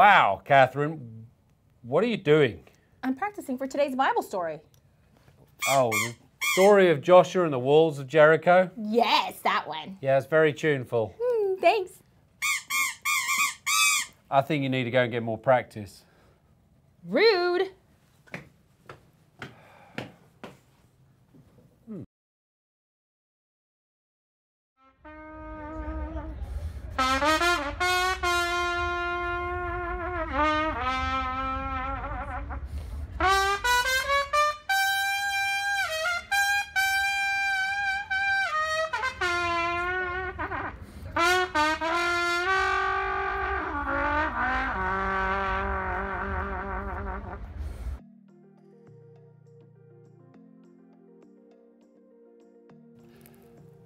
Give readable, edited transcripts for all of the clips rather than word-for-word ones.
Wow, Catherine, what are you doing? I'm practicing for today's Bible story. Oh, the story of Joshua and the walls of Jericho? Yes, that one. Yeah, it's very tuneful. Thanks. I think you need to go and get more practice. Rude.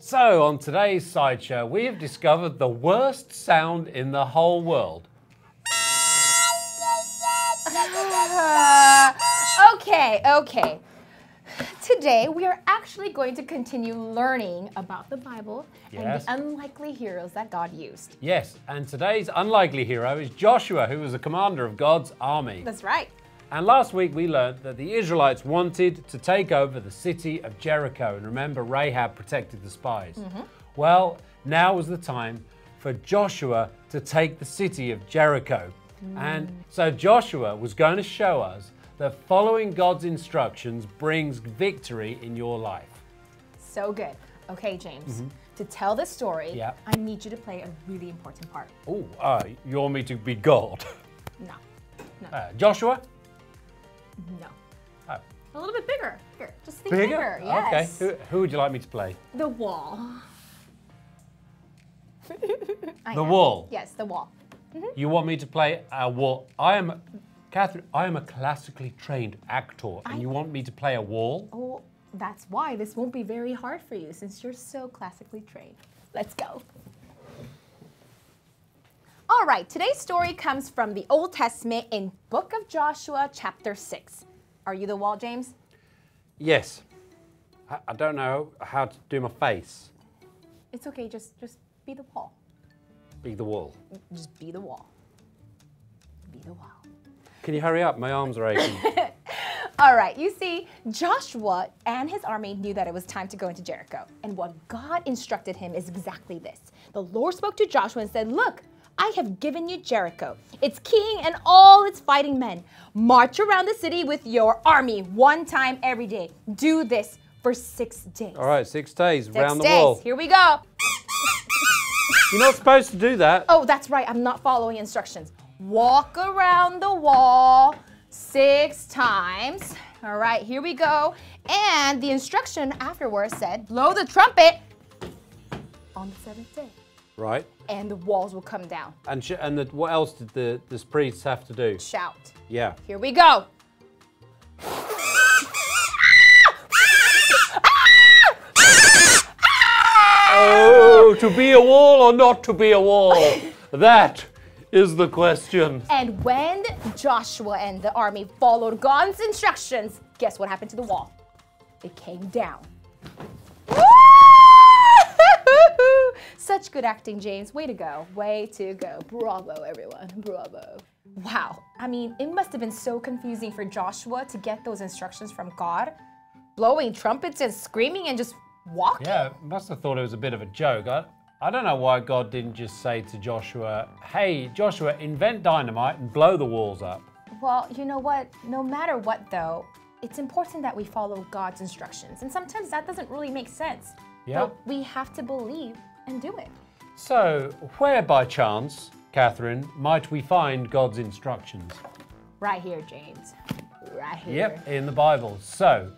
So, on today's Sideshow, we have discovered the worst sound in the whole world. Okay. Today, we are actually going to continue learning about the Bible and the unlikely heroes that God used. Yes, and today's unlikely hero is Joshua, who was the commander of God's army. That's right. And last week we learned that the Israelites wanted to take over the city of Jericho. And remember, Rahab protected the spies. Well, now was the time for Joshua to take the city of Jericho. And so Joshua was going to show us that following God's instructions brings victory in your life. So good. Okay, James, to tell this story, I need you to play a really important part. Oh, you want me to be God? No. Joshua? No. Oh. A little bit bigger. Just think bigger. Yes. Okay. Who would you like me to play? The wall. The wall? Yes, the wall. You want me to play a wall? Catherine, I am a classically trained actor, and you want me to play a wall? Oh, that's why this won't be very hard for you, since you're so classically trained. Let's go. All right, today's story comes from the Old Testament in Book of Joshua, chapter 6. Are you the wall, James? Yes. I don't know how to do my face. It's okay, just be the wall. Be the wall? Just be the wall. Be the wall. Can you hurry up? My arms are aching. All right, you see, Joshua and his army knew that it was time to go into Jericho. And what God instructed him is exactly this. The Lord spoke to Joshua and said, "Look, I have given you Jericho, its king and all its fighting men. March around the city with your army one time every day. Do this for 6 days." All right, 6 days, round the wall. Here we go. You're not supposed to do that. Oh, that's right, I'm not following instructions. Walk around the wall 6 times. All right, here we go. And the instruction afterwards said, blow the trumpet on the 7th day. Right. And the walls will come down. And what else did the priests have to do? Shout. Yeah. Here we go. Oh, to be a wall or not to be a wall? That is the question. And when Joshua and the army followed God's instructions, guess what happened to the wall? It came down. Such good acting, James. Way to go. Way to go. Bravo, everyone. Bravo. Wow. I mean, it must have been so confusing for Joshua to get those instructions from God. Blowing trumpets and screaming and just walking. Yeah, must have thought it was a bit of a joke. I don't know why God didn't just say to Joshua, "Hey, Joshua, invent dynamite and blow the walls up." Well, you know what? No matter what, though, it's important that we follow God's instructions. And sometimes that doesn't really make sense. Yeah. But we have to believe and do it. So, where by chance, Catherine, might we find God's instructions? Right here, James. Right here. Yep, in the Bible. So,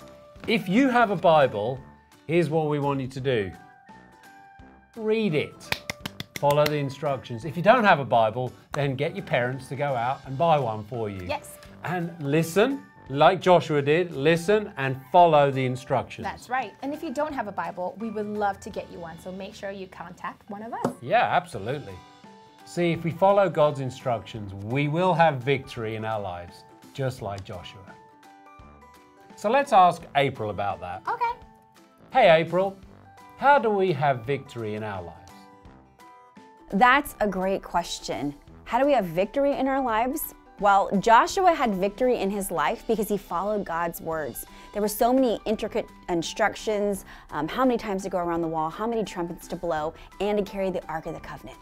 if you have a Bible, here's what we want you to do. Read it. Follow the instructions. If you don't have a Bible, then get your parents to go out and buy one for you. Yes. And listen. Like Joshua did, listen and follow the instructions. That's right. And if you don't have a Bible, we would love to get you one, so make sure you contact one of us. Yeah, absolutely. See, if we follow God's instructions, we will have victory in our lives, just like Joshua. So let's ask April about that. Okay. Hey, April, how do we have victory in our lives? That's a great question. How do we have victory in our lives? Well, Joshua had victory in his life because he followed God's words. There were so many intricate instructions, how many times to go around the wall, how many trumpets to blow, and to carry the Ark of the Covenant.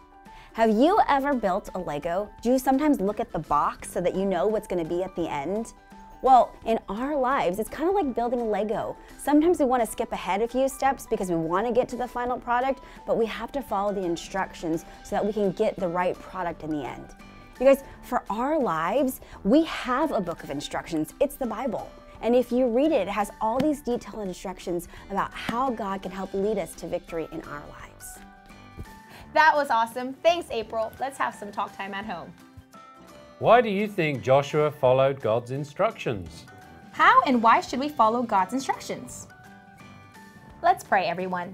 Have you ever built a Lego? Do you sometimes look at the box so that you know what's going to be at the end? Well, in our lives, it's kind of like building Lego. Sometimes we want to skip ahead a few steps because we want to get to the final product, but we have to follow the instructions so that we can get the right product in the end. You guys, for our lives, we have a book of instructions. It's the Bible. And if you read it, it has all these detailed instructions about how God can help lead us to victory in our lives. That was awesome. Thanks, April. Let's have some talk time at home. Why do you think Joshua followed God's instructions? How and why should we follow God's instructions? Let's pray, everyone.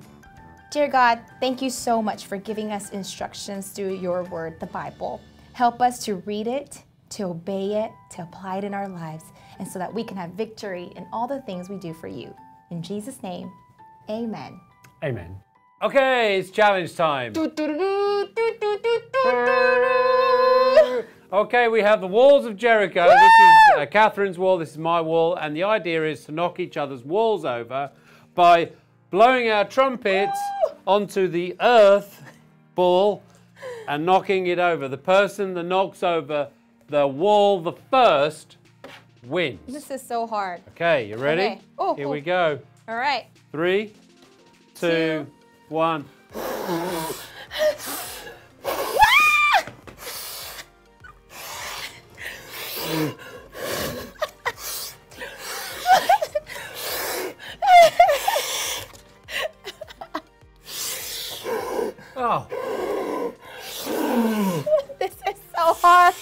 Dear God, thank you so much for giving us instructions through your word, the Bible. Help us to read it, to obey it, to apply it in our lives, and so that we can have victory in all the things we do for you. In Jesus' name, amen. Amen. Okay, it's challenge time. Okay, we have the walls of Jericho. Woo! This is Catherine's wall, this is my wall, and the idea is to knock each other's walls over by blowing our trumpets onto the earth ball and knocking it over. The person that knocks over the wall the first wins. This is so hard. Okay, you ready? Okay. Ooh, here we go. All right. 3, 2, 1. Oh. This is so hard.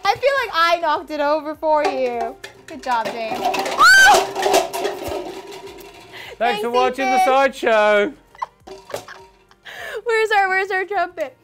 I feel like I knocked it over for you. Good job, James. Oh! Thanks for watching the Sideshow. Where's our trumpet?